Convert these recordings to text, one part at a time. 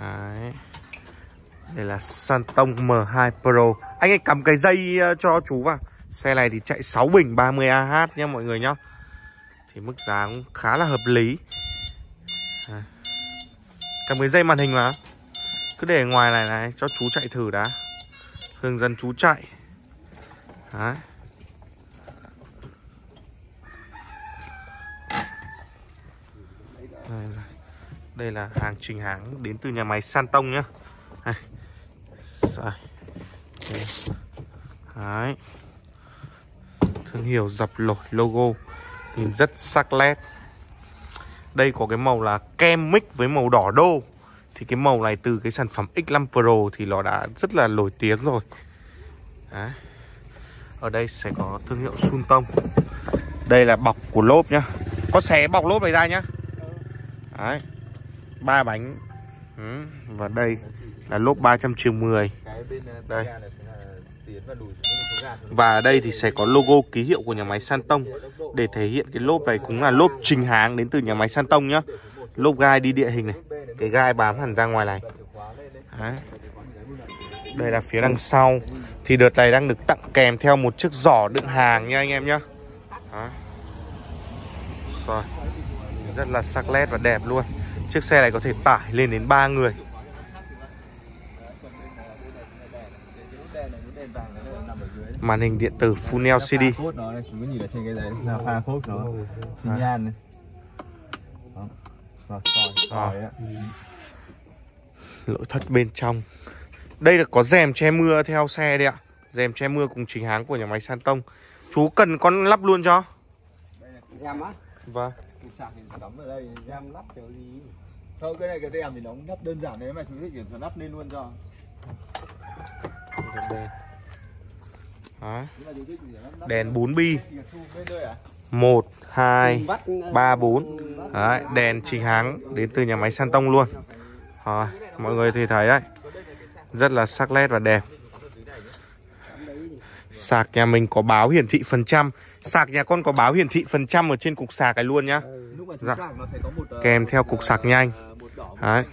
Đấy. Đây là Santong M2 Pro. Anh ấy cầm cái dây cho chú vào. Xe này thì chạy 6 bình 30 AH nha mọi người nhá. Thì mức giá cũng khá là hợp lý. À. Cầm cái dây màn hình mà. Cứ để ngoài này này cho chú chạy thử đã. Hướng dẫn chú chạy. Đấy. Đây là hàng chính hãng đến từ nhà máy Santong nhá. Đấy. Thương hiệu dập nổi logo nhìn rất sắc nét. Đây có cái màu là kem mix với màu đỏ đô. Thì cái màu này từ cái sản phẩm X5 Pro thì nó đã rất là nổi tiếng rồi. Đấy. Ở đây sẽ có thương hiệu Santong. Đây là bọc của lốp nhá. Có xé bọc lốp này ra nhá. Đấy. 3 bánh. Và đây là lốp 310. Đây. Và ở đây thì sẽ có logo ký hiệu của nhà máy Santong để thể hiện cái lốp này cũng là lốp chính hãng đến từ nhà máy Santong nhá. Lốp gai đi địa hình này, cái gai bám hẳn ra ngoài này. Đấy. Đây là phía đằng sau. Thì đợt này đang được tặng kèm theo một chiếc giỏ đựng hàng nha anh em nhá. Đấy. Rồi. Rất là sắc nét và đẹp luôn. Chiếc xe này có thể tải lên đến 3 người. Màn hình điện tử Full LCD. Nội thất bên trong. Đây là có rèm che mưa theo xe đấy ạ. Rèm che mưa cùng chính hãng của nhà máy Santong. Chú cần con lắp luôn cho. Rèm á? Vâng. Thôi cái này cái rèm thì nó cũng lắp đơn giản đấy mà chú thích thì lắp lên luôn cho. Đấy. Đèn 4 bi 1, 2, 3, 4. Đấy. Đèn chính hãng đến từ nhà máy Santong luôn. Rồi. Mọi người thì thấy đấy. Rất là sắc nét và đẹp. Sạc nhà mình có báo hiển thị phần trăm. Sạc nhà con có báo hiển thị phần trăm ở trên cục sạc này luôn nhá. Dạ. Kèm theo cục sạc nhanh. Đấy.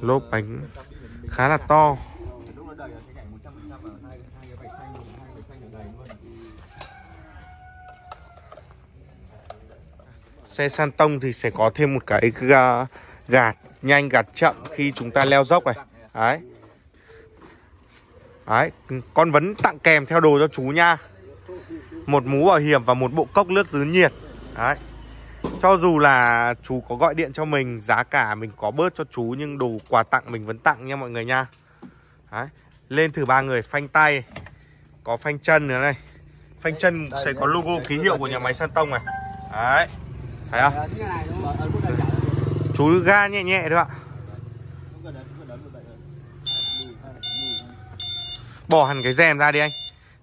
Lốp bánh khá là to. Xe Santong thì sẽ có thêm một cái gạt nhanh gạt chậm khi chúng ta leo dốc này. Đấy. Đấy. Con vẫn tặng kèm theo đồ cho chú nha. Một mũ bảo hiểm và một bộ cốc nước giữ nhiệt. Đấy. Cho dù là chú có gọi điện cho mình, giá cả mình có bớt cho chú, nhưng đồ quà tặng mình vẫn tặng nha mọi người nha. Đấy. Lên thử 3 người, phanh tay. Có phanh chân nữa này. Phanh chân sẽ có logo ký hiệu của nhà máy Santong này. Đấy. Thấy không? Chú ga nhẹ nhẹ thôi ạ. Bỏ hẳn cái rèm ra đi anh.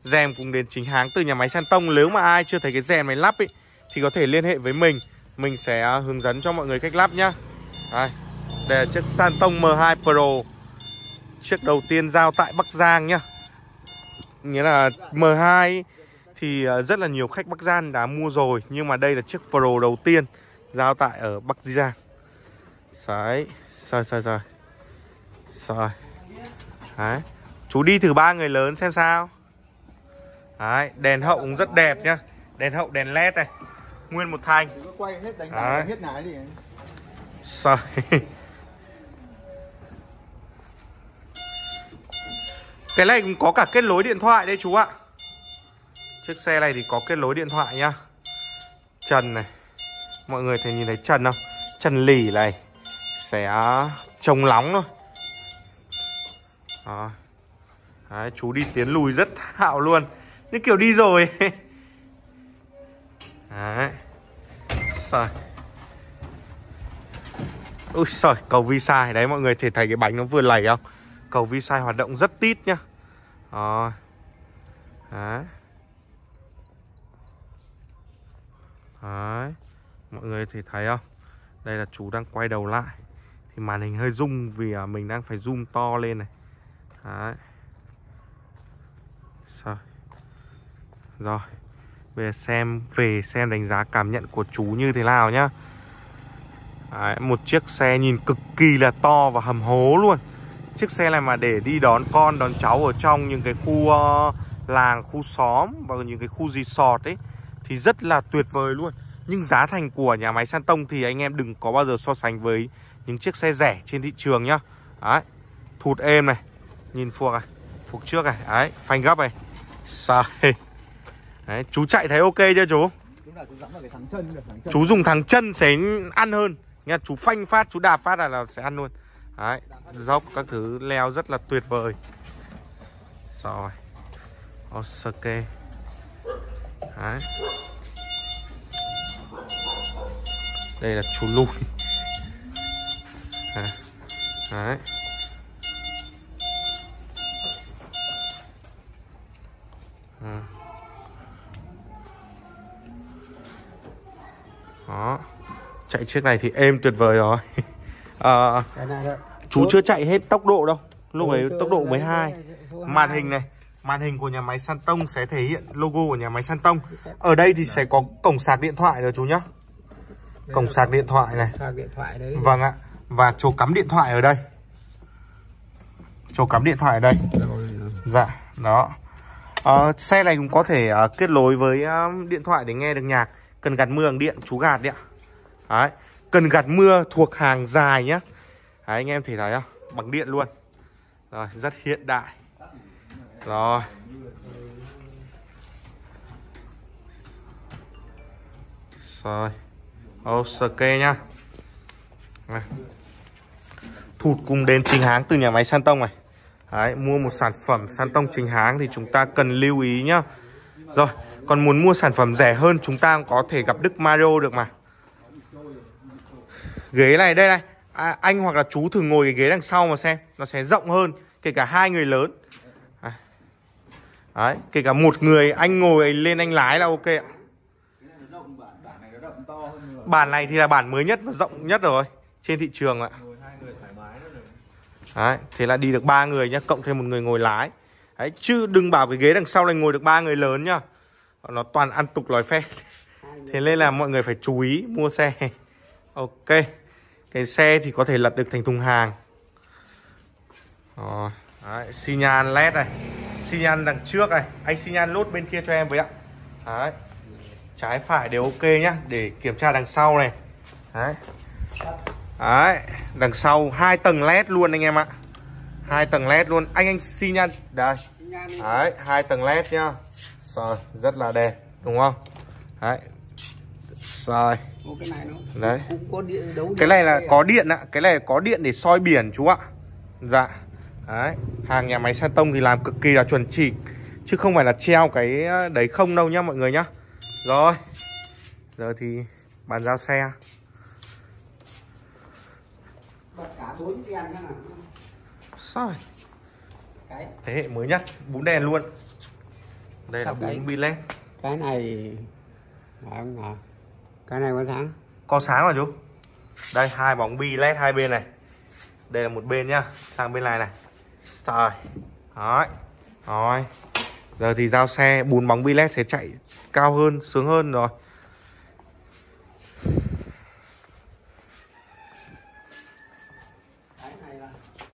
Rèm cũng đến chính hãng từ nhà máy Santong. Nếu mà ai chưa thấy cái rèm này lắp ý, thì có thể liên hệ với mình. Mình sẽ hướng dẫn cho mọi người cách lắp nhá. Đây, đây là chiếc Santong M2 Pro. Chiếc đầu tiên giao tại Bắc Giang nhá. Nghĩa là M2 ý, thì rất là nhiều khách Bắc Giang đã mua rồi. Nhưng mà đây là chiếc Pro đầu tiên giao tại ở Bắc Giang. Đấy. Rồi. Đấy. Chú đi thử 3 người lớn xem sao. Đấy. Đèn hậu cũng rất đẹp nhá. Đèn hậu đèn led này. Nguyên một thanh. Rồi. Cái này cũng có cả kết nối điện thoại đây chú ạ. Chiếc xe này thì có kết nối điện thoại nhá. Trần này. Mọi người thấy nhìn thấy trần không? Trần lỉ này. Sẽ chống nóng thôi. Đó. Đấy, chú đi tiến lùi rất thạo luôn. Như kiểu đi rồi. Đấy. Rồi. Úi giời, cầu vi sai. Đấy mọi người thể thấy cái bánh nó vừa lẩy không? Cầu vi sai hoạt động rất tít nhá. Rồi. Đấy. Đấy. Mọi người thì thấy không? Đây là chú đang quay đầu lại. Thì màn hình hơi rung vì mình đang phải zoom to lên này. Đấy. Rồi. Rồi. Bây giờ xem đánh giá cảm nhận của chú như thế nào nhá. Đấy, một chiếc xe nhìn cực kỳ là to và hầm hố luôn. Chiếc xe này mà để đi đón con, đón cháu ở trong những cái khu làng, khu xóm và những cái khu resort ấy thì rất là tuyệt vời luôn. Nhưng giá thành của nhà máy Santong thì anh em đừng có bao giờ so sánh với những chiếc xe rẻ trên thị trường nhá. Đấy, thụt êm này, nhìn phuộc này, phuộc trước này, đấy, phanh gấp này, sai. Đấy, chú chạy thấy ok chưa chú? Chú dùng thẳng chân sẽ ăn hơn nha, chú phanh phát, chú đạp phát là sẽ ăn luôn. Đấy, dốc các thứ leo rất là tuyệt vời. Rồi, ok. Đấy. Đây là chú lùi. Đấy. Đó. Chạy chiếc này thì êm tuyệt vời rồi. Chú chưa chạy hết tốc độ đâu. Lúc ấy tốc độ 12. Màn hình này, màn hình của nhà máy Santong sẽ thể hiện logo của nhà máy Santong. Ở đây thì sẽ có cổng sạc điện thoại rồi chú nhá. Cổng sạc điện thoại này. Vâng ạ. Và chỗ cắm điện thoại ở đây. Chỗ cắm điện thoại ở đây. Dạ, đó. Xe này cũng có thể kết nối với điện thoại để nghe được nhạc. Cần gạt mưa bằng điện, chú gạt đấy ạ. Đấy, cần gạt mưa thuộc hàng dài nhá. Đấy, anh em thấy thấy không? Bằng điện luôn. Rồi, rất hiện đại. Rồi. Rồi. Ok nhá. Thụt cùng đến chính hãng từ nhà máy Santong này. Đấy, mua một sản phẩm Santong chính hãng thì chúng ta cần lưu ý nhá. Rồi, còn muốn mua sản phẩm rẻ hơn chúng ta có thể gặp Đức Mario được mà. Ghế này, đây này, anh hoặc là chú thử ngồi cái ghế đằng sau mà xem. Nó sẽ rộng hơn, kể cả hai người lớn. Đấy, kể cả một người anh ngồi lên anh lái là ok ạ. Bản này thì là bản mới nhất và rộng nhất rồi trên thị trường ạ. Đấy, thế là đi được 3 người nhá, cộng thêm một người ngồi lái. Đấy, chứ đừng bảo cái ghế đằng sau này ngồi được 3 người lớn nhá. Nó toàn ăn tục lòi phét. Thế nên là mọi người phải chú ý mua xe. Ok. Cái xe thì có thể lật được thành thùng hàng. Rồi, đấy, xi nhan LED này, xi nhan đằng trước này. Anh xi nhan lốt bên kia cho em với ạ. Đấy, trái phải đều ok nhá. Để kiểm tra đằng sau này. Đấy. Đấy, đằng sau 2 tầng LED luôn anh em ạ. 2 tầng LED luôn. Anh xi nhan đây. Đấy, 2 tầng LED nhá. Rồi, rất là đẹp, đúng không? Đấy. Rồi. Cái này nó đấy. Cái này là có điện ạ, cái này có điện để soi biển chú ạ. Dạ. Đấy, hàng nhà máy Santong thì làm cực kỳ là chuẩn chỉnh chứ không phải là treo cái đấy không đâu nhá mọi người nhá. Rồi. Giờ thì bàn giao xe. Bật cả 4 đèn nhá. Rồi. Cái thế hệ mới nhất, 4 đèn luôn. Đây là 4 pin LED. Cái này không, cái này có sáng. Có sáng rồi chú. Đây, 2 bóng bi LED hai bên này. Đây là một bên nhá, sang bên này này. Rồi. Đấy. Rồi. Giờ thì giao xe, 4 bóng bi LED sẽ chạy cao hơn, sướng hơn rồi.